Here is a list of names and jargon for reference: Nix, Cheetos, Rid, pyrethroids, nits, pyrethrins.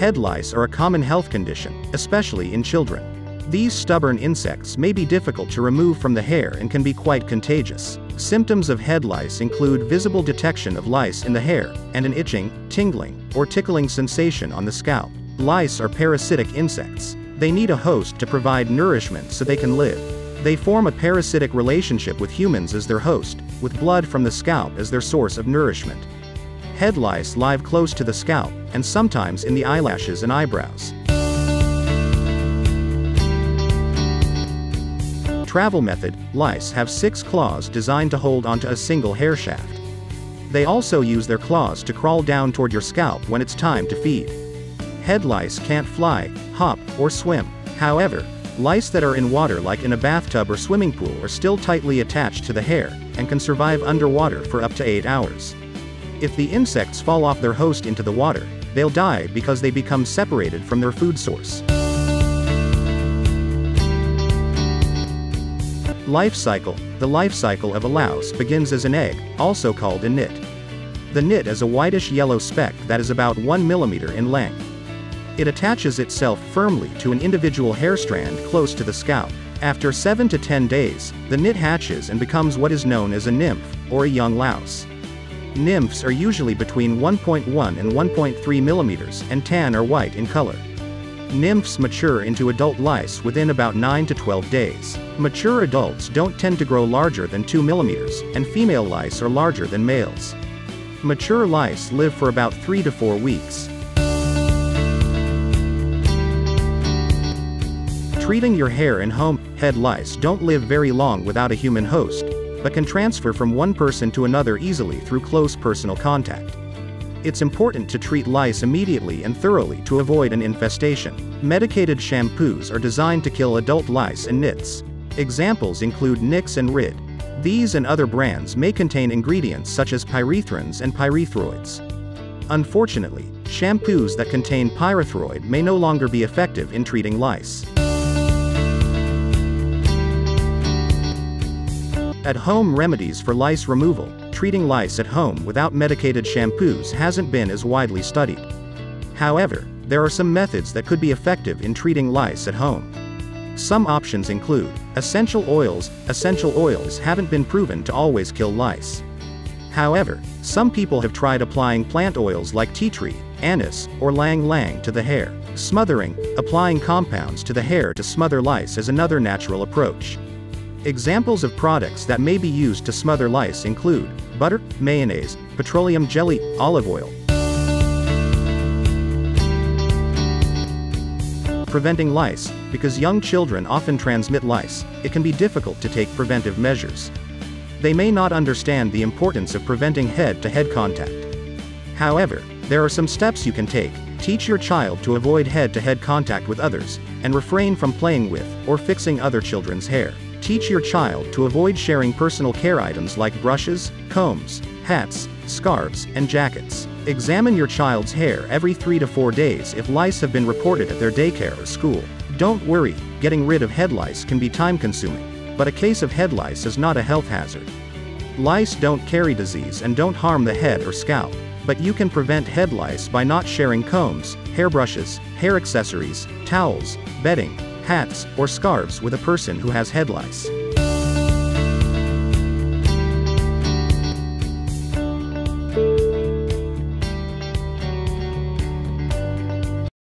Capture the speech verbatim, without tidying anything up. Head lice are a common health condition, especially in children. These stubborn insects may be difficult to remove from the hair and can be quite contagious. Symptoms of head lice include visible detection of lice in the hair, and an itching, tingling, or tickling sensation on the scalp. Lice are parasitic insects. They need a host to provide nourishment so they can live. They form a parasitic relationship with humans as their host, with blood from the scalp as their source of nourishment. Head lice live close to the scalp, and sometimes in the eyelashes and eyebrows. Travel method: lice have six claws designed to hold onto a single hair shaft. They also use their claws to crawl down toward your scalp when it's time to feed. Head lice can't fly, hop, or swim. However, lice that are in water, like in a bathtub or swimming pool, are still tightly attached to the hair, and can survive underwater for up to eight hours. If the insects fall off their host into the water, they'll die because they become separated from their food source. Life cycle. The life cycle of a louse begins as an egg, also called a nit. The nit is a whitish-yellow speck that is about one millimeter in length. It attaches itself firmly to an individual hair strand close to the scalp. After seven to ten days, the nit hatches and becomes what is known as a nymph, or a young louse. Nymphs are usually between one point one and one point three millimeters and tan or white in color. Nymphs mature into adult lice within about nine to twelve days. Mature adults don't tend to grow larger than two millimeters, and female lice are larger than males. Mature lice live for about three to four weeks. Treating your hair in home. Head lice don't live very long without a human host, but can transfer from one person to another easily through close personal contact. It's important to treat lice immediately and thoroughly to avoid an infestation. Medicated shampoos are designed to kill adult lice and nits. Examples include Nix and Rid. These and other brands may contain ingredients such as pyrethrins and pyrethroids. Unfortunately, shampoos that contain pyrethroid may no longer be effective in treating lice. At-home remedies for lice removal. Treating lice at home without medicated shampoos hasn't been as widely studied. However, there are some methods that could be effective in treating lice at home. Some options include essential oils. Essential oils haven't been proven to always kill lice. However, some people have tried applying plant oils like tea tree, anise, or lang lang to the hair. Smothering. Applying compounds to the hair to smother lice is another natural approach. Examples of products that may be used to smother lice include butter, mayonnaise, petroleum jelly, olive oil. Preventing lice. Because young children often transmit lice, it can be difficult to take preventive measures. They may not understand the importance of preventing head-to-head contact. However, there are some steps you can take. Teach your child to avoid head-to-head contact with others, and refrain from playing with or fixing other children's hair. Teach your child to avoid sharing personal care items like brushes, combs, hats, scarves, and jackets. Examine your child's hair every three to four days if lice have been reported at their daycare or school. Don't worry, getting rid of head lice can be time-consuming, but a case of head lice is not a health hazard. Lice don't carry disease and don't harm the head or scalp, but you can prevent head lice by not sharing combs, hairbrushes, hair accessories, towels, bedding, hats, or scarves with a person who has head lice.